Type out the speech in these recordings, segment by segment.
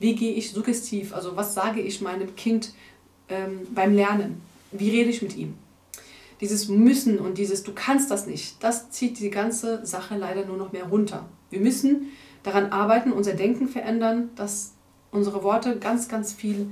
Wie gehe ich suggestiv, also was sage ich meinem Kind beim Lernen? Wie rede ich mit ihm? Dieses Müssen und dieses Du kannst das nicht, das zieht die ganze Sache leider nur noch mehr runter. Wir müssen daran arbeiten, unser Denken verändern, dass unsere Worte ganz, ganz viel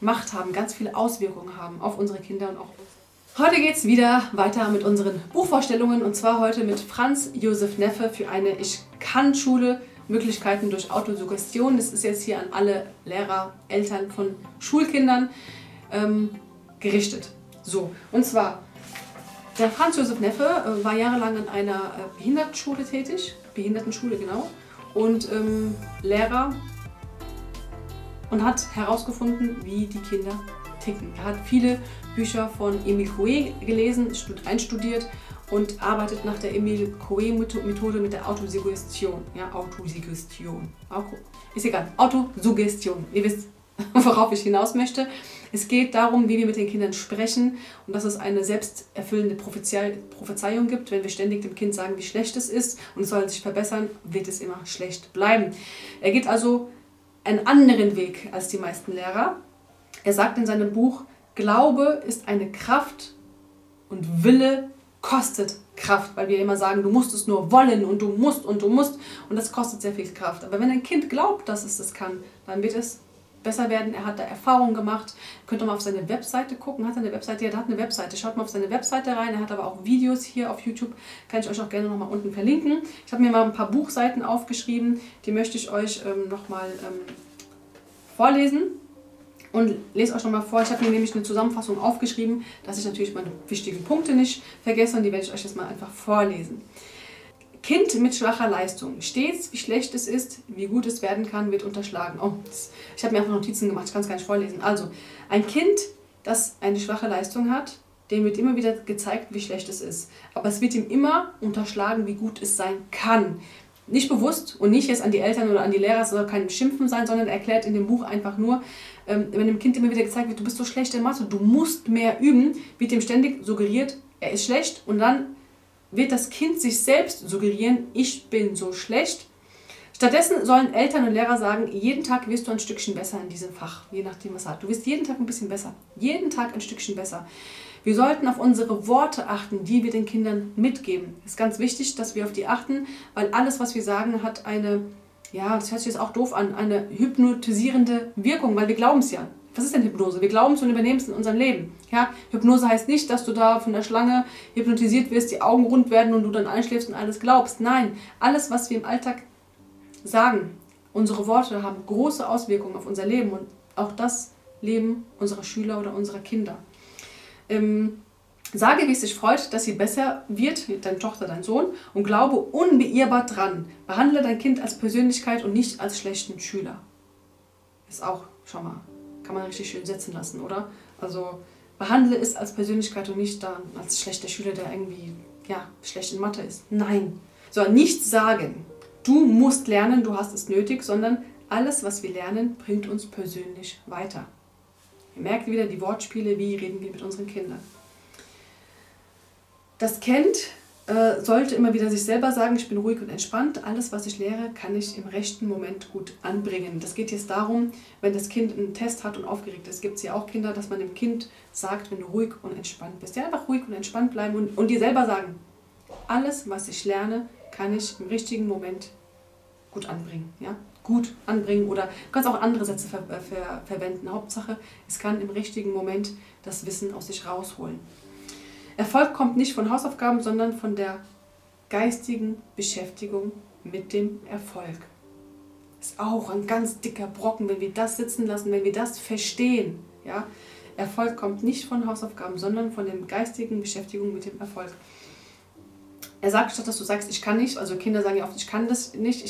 Macht haben, ganz viel Auswirkungen haben auf unsere Kinder und auch uns. Heute geht es wieder weiter mit unseren Buchvorstellungen und zwar heute mit Franz Josef Neffe für eine Ich-Kann-Schule, Möglichkeiten durch Autosuggestion. Das ist jetzt hier an alle Lehrer, Eltern von Schulkindern gerichtet. So, und zwar, der Franz Josef Neffe war jahrelang in einer Behindertenschule tätig, und Lehrer, und hat herausgefunden, wie die Kinder ticken. Er hat viele Bücher von Émile Coué gelesen, einstudiert und arbeitet nach der Emil-Coe-Methode mit der Autosuggestion. Ja, Autosuggestion. Ist egal. Autosuggestion. Ihr wisst, worauf ich hinaus möchte. Es geht darum, wie wir mit den Kindern sprechen und dass es eine selbsterfüllende Prophezeiung gibt. Wenn wir ständig dem Kind sagen, wie schlecht es ist und es soll sich verbessern, wird es immer schlecht bleiben. Er geht also einen anderen Weg als die meisten Lehrer. Er sagt in seinem Buch, Glaube ist eine Kraft und Wille kostet Kraft, weil wir immer sagen, du musst es nur wollen und du musst und du musst und das kostet sehr viel Kraft. Aber wenn ein Kind glaubt, dass es das kann, dann wird es besser werden. Er hat da Erfahrungen gemacht. Könnt ihr mal auf seine Webseite gucken. Hat er eine Webseite? Ja, der hat eine Webseite. Schaut mal auf seine Webseite rein. Er hat aber auch Videos hier auf YouTube. Kann ich euch auch gerne nochmal unten verlinken. Ich habe mir mal ein paar Buchseiten aufgeschrieben. Die möchte ich euch nochmal vorlesen. Und lese euch nochmal vor. Ich habe mir nämlich eine Zusammenfassung aufgeschrieben, dass ich natürlich meine wichtigen Punkte nicht vergesse. Und die werde ich euch jetzt mal einfach vorlesen. Kind mit schwacher Leistung. Stets, wie schlecht es ist, wie gut es werden kann, wird unterschlagen. Oh, ich habe mir einfach Notizen gemacht, ich kann es gar nicht vorlesen. Also, ein Kind, das eine schwache Leistung hat, dem wird immer wieder gezeigt, wie schlecht es ist. Aber es wird ihm immer unterschlagen, wie gut es sein kann. Nicht bewusst und nicht jetzt an die Eltern oder an die Lehrer, es soll kein Schimpfen sein, sondern erklärt in dem Buch einfach nur, wenn dem Kind immer wieder gezeigt wird, du bist so schlecht in Mathe, du musst mehr üben, wird ihm ständig suggeriert, er ist schlecht und dann wird das Kind sich selbst suggerieren, ich bin so schlecht. Stattdessen sollen Eltern und Lehrer sagen, jeden Tag wirst du ein Stückchen besser in diesem Fach, je nachdem was hat. Du wirst jeden Tag ein bisschen besser, jeden Tag ein Stückchen besser. Wir sollten auf unsere Worte achten, die wir den Kindern mitgeben. Es ist ganz wichtig, dass wir auf die achten, weil alles, was wir sagen, hat eine, ja, das hört sich jetzt auch doof an, eine hypnotisierende Wirkung, weil wir glauben es ja. Was ist denn Hypnose? Wir glauben es und übernehmen es in unserem Leben. Ja? Hypnose heißt nicht, dass du da von der Schlange hypnotisiert wirst, die Augen rund werden und du dann einschläfst und alles glaubst. Nein, alles, was wir im Alltag sagen, unsere Worte haben große Auswirkungen auf unser Leben und auch das Leben unserer Schüler oder unserer Kinder. Sage, wie es dich freut, dass sie besser wird, deine Tochter, dein Sohn, und glaube unbeirrbar dran. Behandle dein Kind als Persönlichkeit und nicht als schlechten Schüler. Ist auch schon mal... Kann man richtig schön setzen lassen, oder? Also behandle es als Persönlichkeit und nicht dann als schlechter Schüler, der irgendwie ja, schlecht in Mathe ist. Nein. So, nicht sagen, du musst lernen, du hast es nötig, sondern alles, was wir lernen, bringt uns persönlich weiter. Ihr merkt wieder die Wortspiele, wie reden wir mit unseren Kindern. Das Kind sollte immer wieder sich selber sagen, ich bin ruhig und entspannt, alles was ich lehre, kann ich im rechten Moment gut anbringen. Das geht jetzt darum, wenn das Kind einen Test hat und aufgeregt ist, gibt es ja auch Kinder, dass man dem Kind sagt, wenn du ruhig und entspannt bist. Ja, einfach ruhig und entspannt bleiben und dir selber sagen, alles was ich lerne, kann ich im richtigen Moment gut anbringen. Ja? Gut anbringen oder du kannst auch andere Sätze verwenden. Hauptsache, es kann im richtigen Moment das Wissen aus sich rausholen. Erfolg kommt nicht von Hausaufgaben, sondern von der geistigen Beschäftigung mit dem Erfolg. Ist auch ein ganz dicker Brocken, wenn wir das sitzen lassen, wenn wir das verstehen. Ja? Erfolg kommt nicht von Hausaufgaben, sondern von der geistigen Beschäftigung mit dem Erfolg. Er sagt statt, dass du sagst, ich kann nicht, also Kinder sagen ja oft, ich kann das nicht,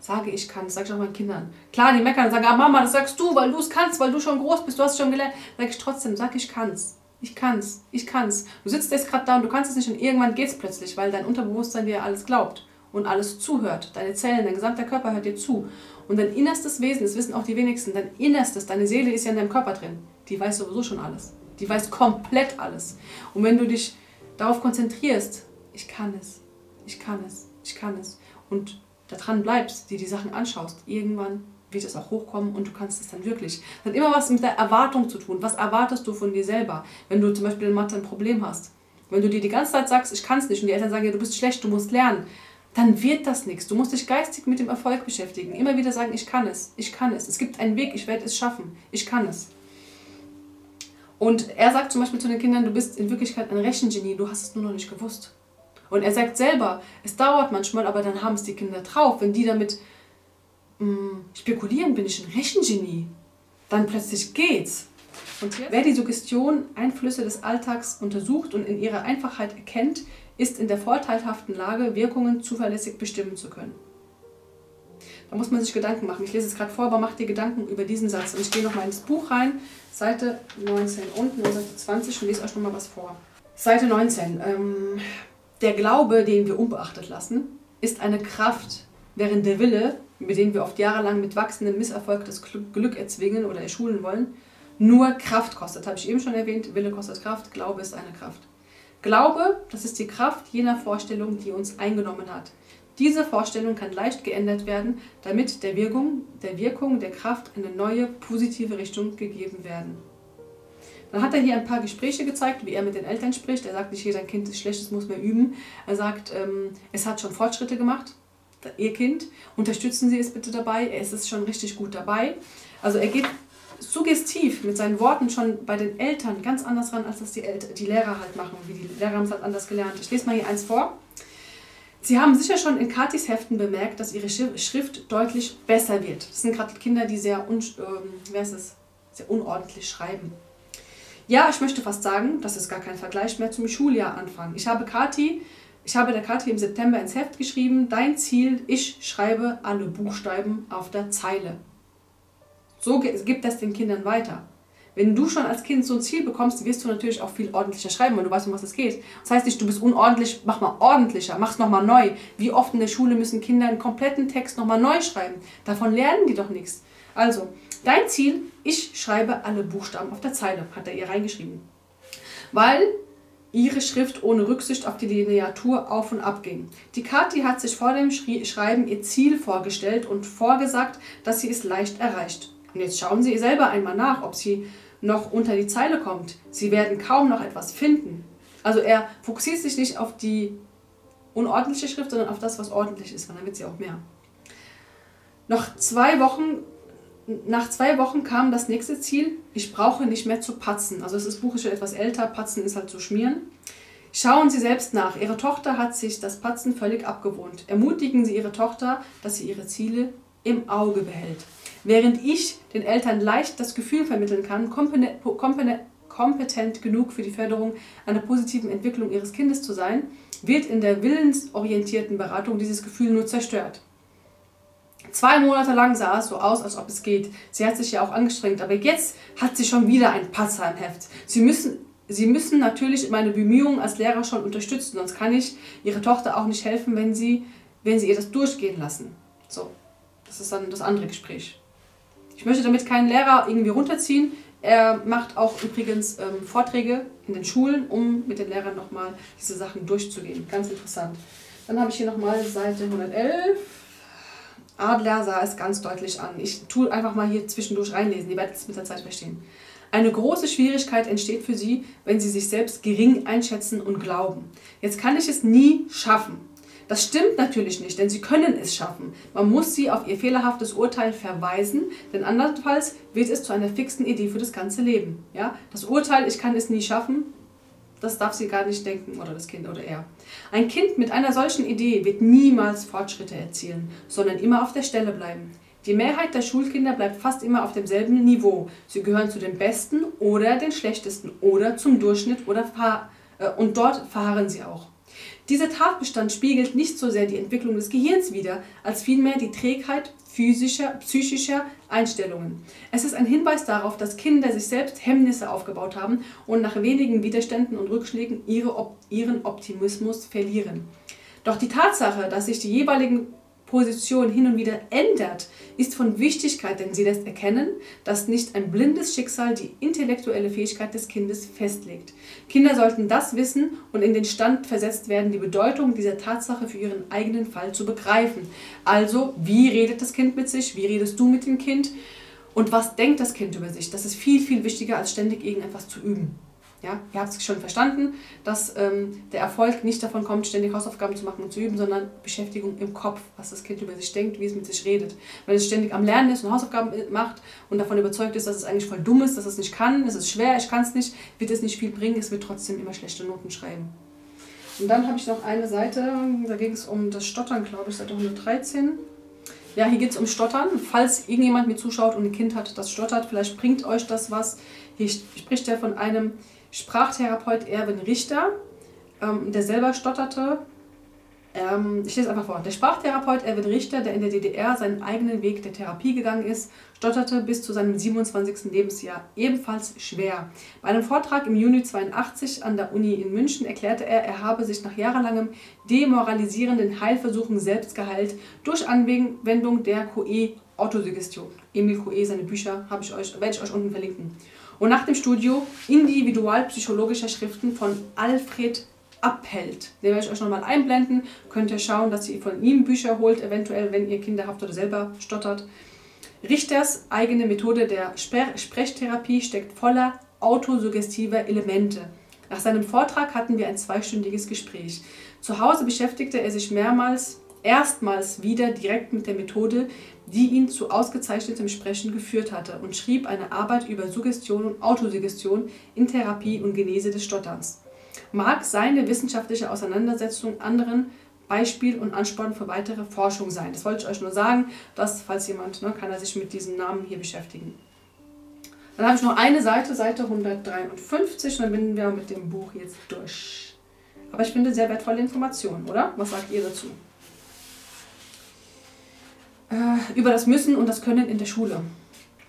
sage ich kann, das sage ich auch meinen Kindern. Klar, die meckern und sagen, ah Mama, das sagst du, weil du es kannst, weil du schon groß bist, du hast schon gelernt. Sage ich trotzdem, sag ich kann's. Ich kann's, ich kann's. Du sitzt jetzt gerade da und du kannst es nicht und irgendwann geht's plötzlich, weil dein Unterbewusstsein dir alles glaubt und alles zuhört. Deine Zellen, dein gesamter Körper hört dir zu. Und dein innerstes Wesen, das wissen auch die wenigsten, dein innerstes, deine Seele ist ja in deinem Körper drin. Die weiß sowieso schon alles. Die weiß komplett alles. Und wenn du dich darauf konzentrierst, ich kann es, ich kann es, ich kann es und daran bleibst, dir die Sachen anschaust, irgendwann wird es auch hochkommen und du kannst es dann wirklich. Das hat immer was mit der Erwartung zu tun. Was erwartest du von dir selber, wenn du zum Beispiel in Mathe ein Problem hast? Wenn du dir die ganze Zeit sagst, ich kann es nicht und die Eltern sagen, ja, du bist schlecht, du musst lernen, dann wird das nichts. Du musst dich geistig mit dem Erfolg beschäftigen. Immer wieder sagen, ich kann es, ich kann es. Es gibt einen Weg, ich werde es schaffen, ich kann es. Und er sagt zum Beispiel zu den Kindern, du bist in Wirklichkeit ein Rechengenie, du hast es nur noch nicht gewusst. Und er sagt selber, es dauert manchmal, aber dann haben es die Kinder drauf. Wenn die damit spekulieren, bin ich ein Rechengenie, dann plötzlich geht's. Und wer die Suggestion, Einflüsse des Alltags untersucht und in ihrer Einfachheit erkennt, ist in der vorteilhaften Lage, Wirkungen zuverlässig bestimmen zu können. Da muss man sich Gedanken machen. Ich lese es gerade vor, aber mach dir Gedanken über diesen Satz. Und ich gehe nochmal ins Buch rein, Seite 19 unten und Seite 20 und lese euch nochmal was vor. Seite 19. Der Glaube, den wir unbeachtet lassen, ist eine Kraft, während der Wille, mit dem wir oft jahrelang mit wachsendem Misserfolg das Glück erzwingen oder erschulen wollen, nur Kraft kostet. Habe ich eben schon erwähnt, Wille kostet Kraft, Glaube ist eine Kraft. Glaube, das ist die Kraft jener Vorstellung, die uns eingenommen hat. Diese Vorstellung kann leicht geändert werden, damit der Wirkung der Kraft eine neue, positive Richtung gegeben werden. Dann hat er hier ein paar Gespräche gezeigt, wie er mit den Eltern spricht. Er sagt nicht, hier, dein Kind ist schlecht, das muss man üben. Er sagt, es hat schon Fortschritte gemacht, ihr Kind. Unterstützen Sie es bitte dabei, es ist schon richtig gut dabei. Also er geht suggestiv mit seinen Worten schon bei den Eltern ganz anders ran, als das die Lehrer halt machen. Wie die Lehrer haben es halt anders gelernt. Ich lese mal hier eins vor. Sie haben sicher schon in Katis Heften bemerkt, dass ihre Schrift deutlich besser wird. Das sind gerade Kinder, die sehr unordentlich schreiben. Ja, ich möchte fast sagen, das ist gar kein Vergleich mehr zum Schuljahr anfangen. Ich habe der Kathi im September ins Heft geschrieben, dein Ziel, ich schreibe alle Buchstaben auf der Zeile. So gibt das den Kindern weiter. Wenn du schon als Kind so ein Ziel bekommst, wirst du natürlich auch viel ordentlicher schreiben, weil du weißt, um was es geht. Das heißt nicht, du bist unordentlich, mach mal ordentlicher, mach es nochmal neu. Wie oft in der Schule müssen Kinder einen kompletten Text nochmal neu schreiben? Davon lernen die doch nichts. Also, dein Ziel, ich schreibe alle Buchstaben auf der Zeile, hat er ihr reingeschrieben. Weil ihre Schrift ohne Rücksicht auf die Lineatur auf und ab ging. Die Kathi hat sich vor dem Schreiben ihr Ziel vorgestellt und vorgesagt, dass sie es leicht erreicht. Und jetzt schauen Sie selber einmal nach, ob sie noch unter die Zeile kommt. Sie werden kaum noch etwas finden. Also er fokussiert sich nicht auf die unordentliche Schrift, sondern auf das, was ordentlich ist, weil dann wird sie auch mehr. Nach 2 Wochen kam das nächste Ziel, ich brauche nicht mehr zu patzen. Also das Buch ist schon etwas älter, patzen ist halt zu schmieren. Schauen Sie selbst nach, Ihre Tochter hat sich das Patzen völlig abgewohnt. Ermutigen Sie Ihre Tochter, dass sie ihre Ziele im Auge behält. Während ich den Eltern leicht das Gefühl vermitteln kann, kompetent genug für die Förderung einer positiven Entwicklung ihres Kindes zu sein, wird in der willensorientierten Beratung dieses Gefühl nur zerstört. 2 Monate lang sah es so aus, als ob es geht. Sie hat sich ja auch angestrengt, aber jetzt hat sie schon wieder ein Patzer im Heft. Sie müssen natürlich meine Bemühungen als Lehrer schon unterstützen, sonst kann ich ihre Tochter auch nicht helfen, wenn sie ihr das durchgehen lassen. So, das ist dann das andere Gespräch. Ich möchte damit keinen Lehrer irgendwie runterziehen. Er macht auch übrigens Vorträge in den Schulen, um mit den Lehrern nochmal diese Sachen durchzugehen. Ganz interessant. Dann habe ich hier nochmal Seite 111. Adler sah es ganz deutlich an. Ich tue einfach mal hier zwischendurch reinlesen, ihr werdet es mit der Zeit verstehen. Eine große Schwierigkeit entsteht für sie, wenn sie sich selbst gering einschätzen und glauben. Jetzt kann ich es nie schaffen. Das stimmt natürlich nicht, denn sie können es schaffen. Man muss sie auf ihr fehlerhaftes Urteil verweisen, denn andernfalls wird es zu einer fixen Idee für das ganze Leben. Ja? Das Urteil, ich kann es nie schaffen, das darf sie gar nicht denken, oder das Kind oder er. Ein Kind mit einer solchen Idee wird niemals Fortschritte erzielen, sondern immer auf der Stelle bleiben. Die Mehrheit der Schulkinder bleibt fast immer auf demselben Niveau. Sie gehören zu den Besten oder den Schlechtesten oder zum Durchschnitt und dort verharren sie auch. Dieser Tatbestand spiegelt nicht so sehr die Entwicklung des Gehirns wider, als vielmehr die Trägheit physischer, psychischer Einstellungen. Es ist ein Hinweis darauf, dass Kinder sich selbst Hemmnisse aufgebaut haben und nach wenigen Widerständen und Rückschlägen ihren Optimismus verlieren. Doch die Tatsache, dass sich die jeweiligen Position hin und wieder ändert, ist von Wichtigkeit, denn sie lässt erkennen, dass nicht ein blindes Schicksal die intellektuelle Fähigkeit des Kindes festlegt. Kinder sollten das wissen und in den Stand versetzt werden, die Bedeutung dieser Tatsache für ihren eigenen Fall zu begreifen. Also, wie redet das Kind mit sich? Wie redest du mit dem Kind? Und was denkt das Kind über sich? Das ist viel, viel wichtiger, als ständig irgendetwas zu üben. Ja, ihr habt es schon verstanden, dass der Erfolg nicht davon kommt, ständig Hausaufgaben zu machen und zu üben, sondern Beschäftigung im Kopf, was das Kind über sich denkt, wie es mit sich redet. Wenn es ständig am Lernen ist und Hausaufgaben macht und davon überzeugt ist, dass es eigentlich voll dumm ist, dass es nicht kann, es ist schwer, ich kann es nicht, wird es nicht viel bringen, es wird trotzdem immer schlechte Noten schreiben. Und dann habe ich noch eine Seite, da ging es um das Stottern, glaube ich, Seite 113. Ja, hier geht es um Stottern. Falls irgendjemand mir zuschaut und ein Kind hat, das stottert, vielleicht bringt euch das was. Hier spricht er von einem Sprachtherapeut Erwin Richter, der selber stotterte. Ich lese einfach vor. Der Sprachtherapeut Erwin Richter, der in der DDR seinen eigenen Weg der Therapie gegangen ist, stotterte bis zu seinem 27. Lebensjahr ebenfalls schwer. Bei einem Vortrag im Juni 1982 an der Uni in München erklärte er, er habe sich nach jahrelangem demoralisierenden Heilversuchen selbst geheilt durch Anwendung der Coué-Autosuggestion. Émile Coué, seine Bücher werde ich euch unten verlinken. Und nach dem Studio individualpsychologischer Schriften von Alfred Appelt. Den werde ich euch nochmal einblenden. Könnt ihr schauen, dass ihr von ihm Bücher holt, eventuell, wenn ihr Kinder habt oder selber stottert. Richters eigene Methode der Sprechtherapie steckt voller autosuggestiver Elemente. Nach seinem Vortrag hatten wir ein zweistündiges Gespräch. Zu Hause beschäftigte er sich erstmals wieder direkt mit der Methode, die ihn zu ausgezeichnetem Sprechen geführt hatte, und schrieb eine Arbeit über Suggestion und Autosuggestion in Therapie und Genese des Stotterns. Mag seine wissenschaftliche Auseinandersetzung anderen Beispiel und Ansporn für weitere Forschung sein. Das wollte ich euch nur sagen, dass, falls jemand, kann er sich mit diesem Namen hier beschäftigen. Dann habe ich noch eine Seite, Seite 153, und dann binden wir mit dem Buch jetzt durch. Aber ich finde, sehr wertvolle Informationen, oder? Was sagt ihr dazu? Über das Müssen und das Können in der Schule.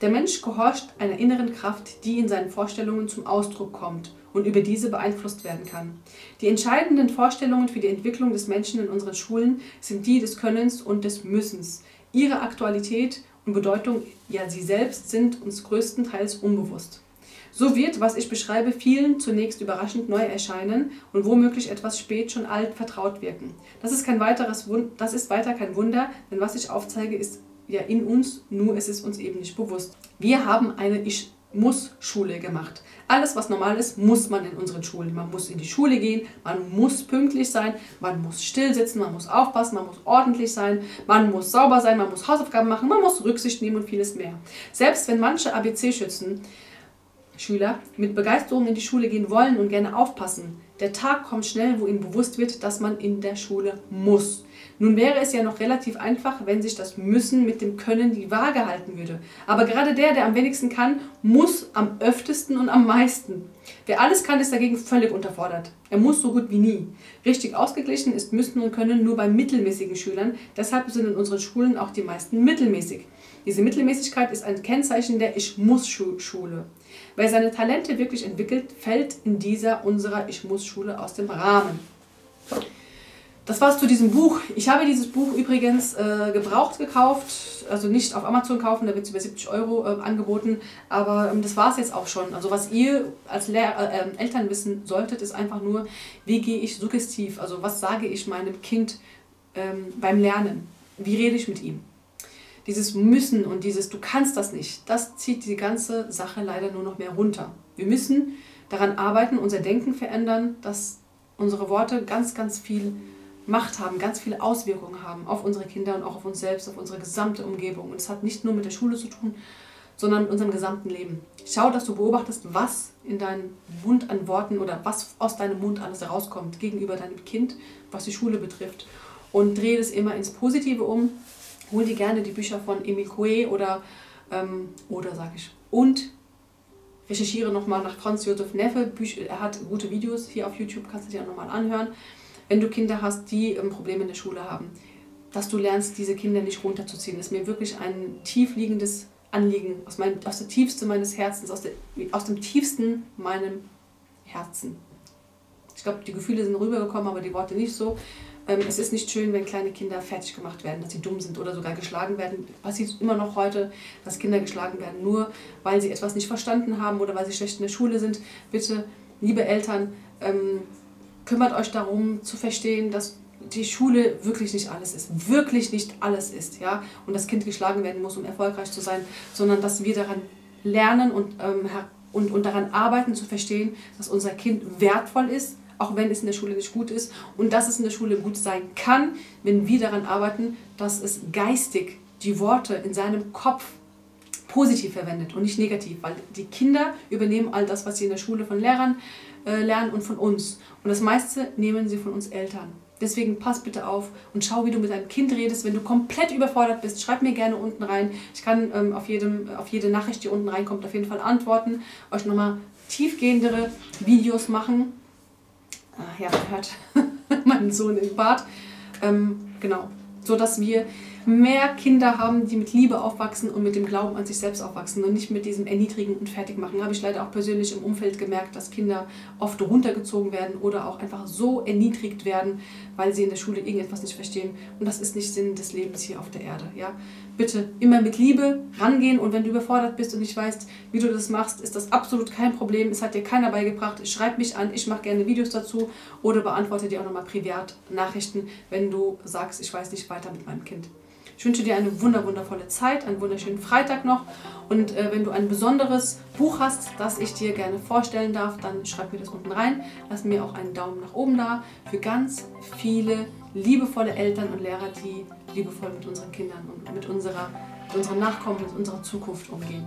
Der Mensch gehorcht einer inneren Kraft, die in seinen Vorstellungen zum Ausdruck kommt und über diese beeinflusst werden kann. Die entscheidenden Vorstellungen für die Entwicklung des Menschen in unseren Schulen sind die des Könnens und des Müssens. Ihre Aktualität und Bedeutung, ja sie selbst, sind uns größtenteils unbewusst. So wird, was ich beschreibe, vielen zunächst überraschend neu erscheinen und womöglich etwas spät schon alt vertraut wirken. Das ist weiter kein Wunder, denn was ich aufzeige, ist ja in uns, nur es ist uns eben nicht bewusst. Wir haben eine Ich-muss-Schule gemacht. Alles, was normal ist, muss man in unseren Schulen. Man muss in die Schule gehen, man muss pünktlich sein, man muss still sitzen, man muss aufpassen, man muss ordentlich sein, man muss sauber sein, man muss Hausaufgaben machen, man muss Rücksicht nehmen und vieles mehr. Selbst wenn manche ABC-Schüler mit Begeisterung in die Schule gehen wollen und gerne aufpassen. Der Tag kommt schnell, wo ihnen bewusst wird, dass man in der Schule muss. Nun wäre es ja noch relativ einfach, wenn sich das Müssen mit dem Können die Waage halten würde. Aber gerade der am wenigsten kann, muss am öftesten und am meisten. Wer alles kann, ist dagegen völlig unterfordert. Er muss so gut wie nie. Richtig ausgeglichen ist Müssen und Können nur bei mittelmäßigen Schülern. Deshalb sind in unseren Schulen auch die meisten mittelmäßig. Diese Mittelmäßigkeit ist ein Kennzeichen der Ich-muss-Schule. Wer seine Talente wirklich entwickelt, fällt in dieser unserer Ich-muss-Schule aus dem Rahmen. Das war's zu diesem Buch. Ich habe dieses Buch übrigens gebraucht gekauft, also nicht auf Amazon kaufen, da wird es über 70 € angeboten, aber das war's jetzt auch schon. Also was ihr als Eltern wissen solltet, ist einfach nur, wie gehe ich suggestiv, also was sage ich meinem Kind beim Lernen, wie rede ich mit ihm. Dieses Müssen und dieses Du kannst das nicht, das zieht die ganze Sache leider nur noch mehr runter. Wir müssen daran arbeiten, unser Denken verändern, dass unsere Worte ganz, ganz viel Macht haben, ganz viele Auswirkungen haben auf unsere Kinder und auch auf uns selbst, auf unsere gesamte Umgebung. Und es hat nicht nur mit der Schule zu tun, sondern mit unserem gesamten Leben. Schau, dass du beobachtest, was in deinem Mund an Worten oder was aus deinem Mund alles herauskommt gegenüber deinem Kind, was die Schule betrifft. Und drehe das immer ins Positive um. Hol dir gerne die Bücher von Émile Coué und recherchiere nochmal nach Franz Josef Neffe. Er hat gute Videos hier auf YouTube, kannst du dir auch nochmal anhören. Wenn du Kinder hast, die Probleme in der Schule haben, dass du lernst, diese Kinder nicht runterzuziehen, ist mir wirklich ein tief liegendes Anliegen, aus der Tiefste meines Herzens, aus dem Tiefsten meinem Herzen. Ich glaube, die Gefühle sind rübergekommen, aber die Worte nicht so. Es ist nicht schön, wenn kleine Kinder fertig gemacht werden, dass sie dumm sind oder sogar geschlagen werden. Passiert immer noch heute, dass Kinder geschlagen werden, nur weil sie etwas nicht verstanden haben oder weil sie schlecht in der Schule sind. Bitte, liebe Eltern, kümmert euch darum zu verstehen, dass die Schule wirklich nicht alles ist. Wirklich nicht alles ist, ja? Und das Kind geschlagen werden muss, um erfolgreich zu sein, sondern dass wir daran lernen und daran arbeiten zu verstehen, dass unser Kind wertvoll ist, auch wenn es in der Schule nicht gut ist, und dass es in der Schule gut sein kann, wenn wir daran arbeiten, dass es geistig die Worte in seinem Kopf positiv verwendet und nicht negativ, weil die Kinder übernehmen all das, was sie in der Schule von Lehrern lernen und von uns. Und das meiste nehmen sie von uns Eltern. Deswegen pass bitte auf und schau, wie du mit deinem Kind redest. Wenn du komplett überfordert bist, schreib mir gerne unten rein. Ich kann auf jede Nachricht, die unten reinkommt, auf jeden Fall antworten, euch nochmal tiefgehendere Videos machen. Ja, man hört meinen Sohn im Bad. Genau, so dass wir mehr Kinder haben, die mit Liebe aufwachsen und mit dem Glauben an sich selbst aufwachsen und nicht mit diesem Erniedrigen und Fertigmachen. Habe ich leider auch persönlich im Umfeld gemerkt, dass Kinder oft runtergezogen werden oder auch einfach so erniedrigt werden, weil sie in der Schule irgendetwas nicht verstehen. Und das ist nicht Sinn des Lebens hier auf der Erde. Ja? Bitte immer mit Liebe rangehen, und wenn du überfordert bist und nicht weißt, wie du das machst, ist das absolut kein Problem. Es hat dir keiner beigebracht. Schreib mich an, ich mache gerne Videos dazu oder beantworte dir auch nochmal Privatnachrichten, wenn du sagst, ich weiß nicht weiter mit meinem Kind. Ich wünsche dir eine wundervolle Zeit, einen wunderschönen Freitag noch, und wenn du ein besonderes Buch hast, das ich dir gerne vorstellen darf, dann schreib mir das unten rein. Lass mir auch einen Daumen nach oben da für ganz viele liebevolle Eltern und Lehrer, die liebevoll mit unseren Kindern und mit unseren Nachkommen, mit unserer Zukunft umgehen.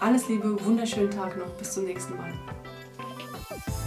Alles Liebe, wunderschönen Tag noch, bis zum nächsten Mal.